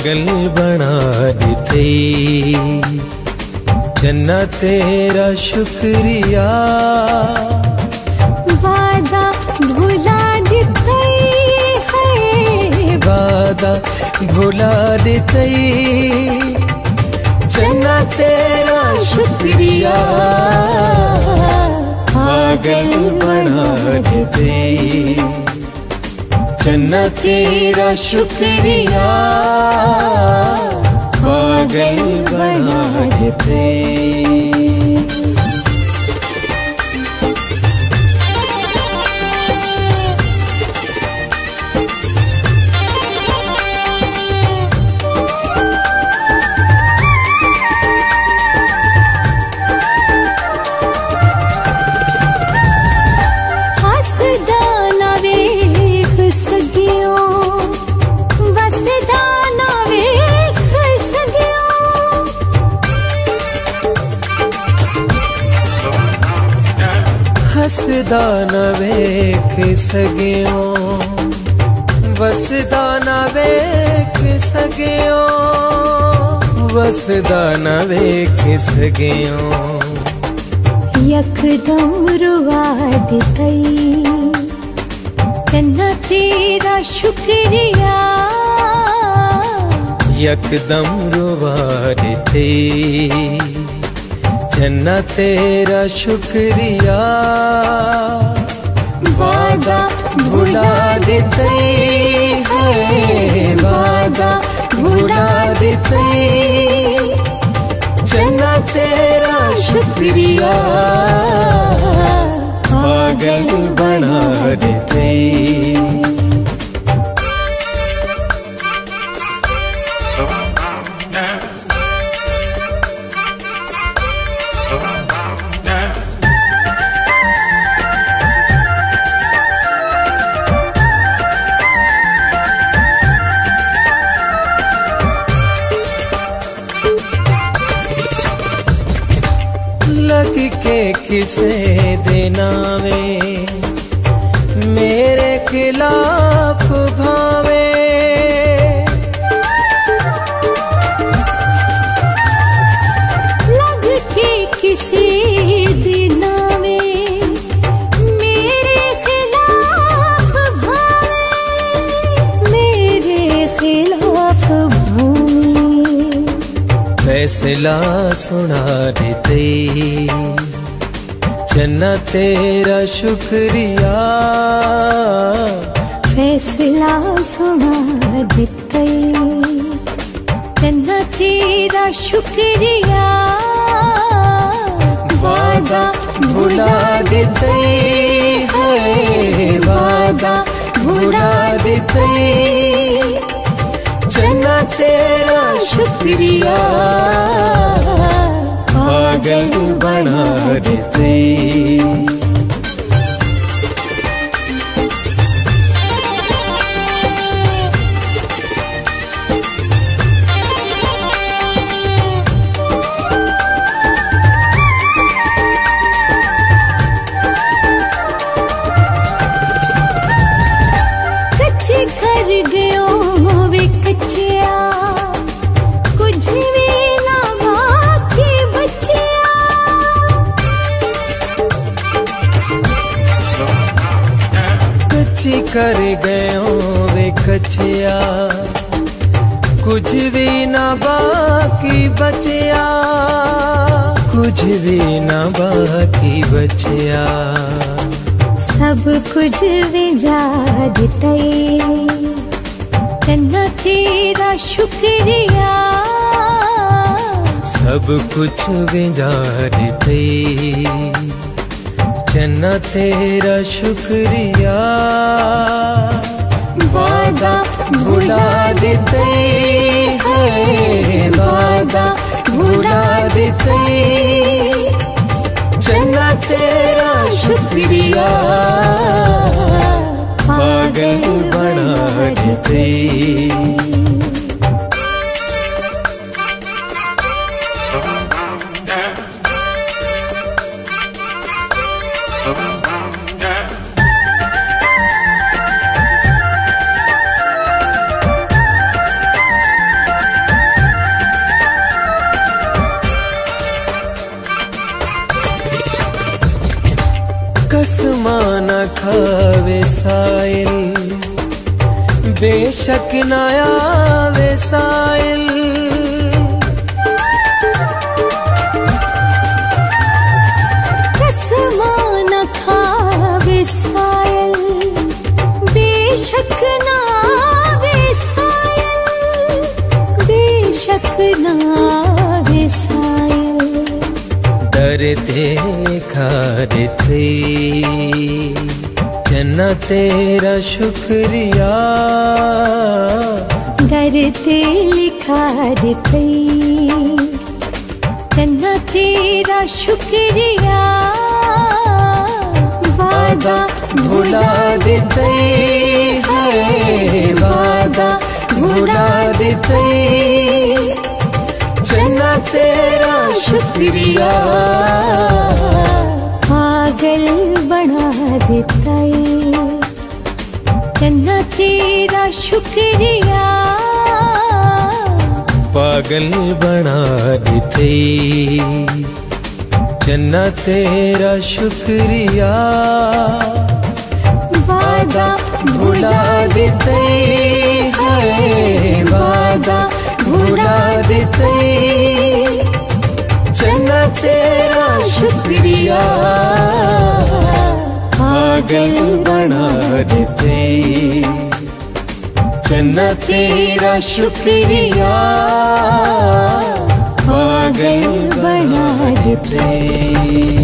पागल बना दिते। चन्ना तेरा शुक्रिया वादा भुला दिते है, वादा भुला दिते। चन्ना तेरा शुक्रिया पागल बना दिते। चन्ना तेरा शुक्रिया पागल बना देते। हसदा ना वेख सगियो, वसदा ना वेख सगियो, वसदा ना वेख सगियो। यकदम रुवा दितई। चन्ना तेरा शुक्रिया। यकदम रुवा दितई। चन्ना तेरा शुक्रिया वादा भुला देते है, वादा भुला देते। चन्ना तेरा शुक्रिया पागल बना देते। लग के किसे देना में मेरे खिलाफ भावे, लग के किसे देना में मेरे खिलाफ भावे, मेरे खिलाफ भावे। फैसला सुना देते। चन्ना तेरा शुक्रिया फैसला सुना देते। चन्ना तेरा शुक्रिया वादा भुला देते है, वादा भुला देते। चन्ना तेरा शुक्रिया पागल बना देते। कच्चे घर गयो वे कच्चिया, कुछ भी ना बाकी बचिया। कच्ची कर गयो वे कच्चिया, कुछ भी ना बाकी बचिया, कुछ भी ना बाकी बचिया। सब कुछ विजा देते। चन्ना तेरा शुक्रिया सब कुछ विजा देते। चन्ना तेरा शुक्रिया वादा भुला देते है, वादा भुला देते। चन्ना तेरा शुक्रिया पागल बना देते। आवे साइल बेशक ना आवे साइल। कसमा न खावे साइल बेशक ना आवे साइल बेशक ना आवे साइल। डरते खारते चन्ना तेरा शुक्रिया डरते लिखारते चन्ना तेरा शुक्रिया वादा भुला देते है वादा भुला देते चन्ना तेरा शुक्रिया पागल बना देता है चन्ना तेरा शुक्रिया पागल बना देते चन्ना तेरा शुक्रिया वादा भुला देते है वादा भुला देते चन्ना तेरा शुक्रिया पागल बना देते चन्ना तेरा शुक्रिया पागल बना देते।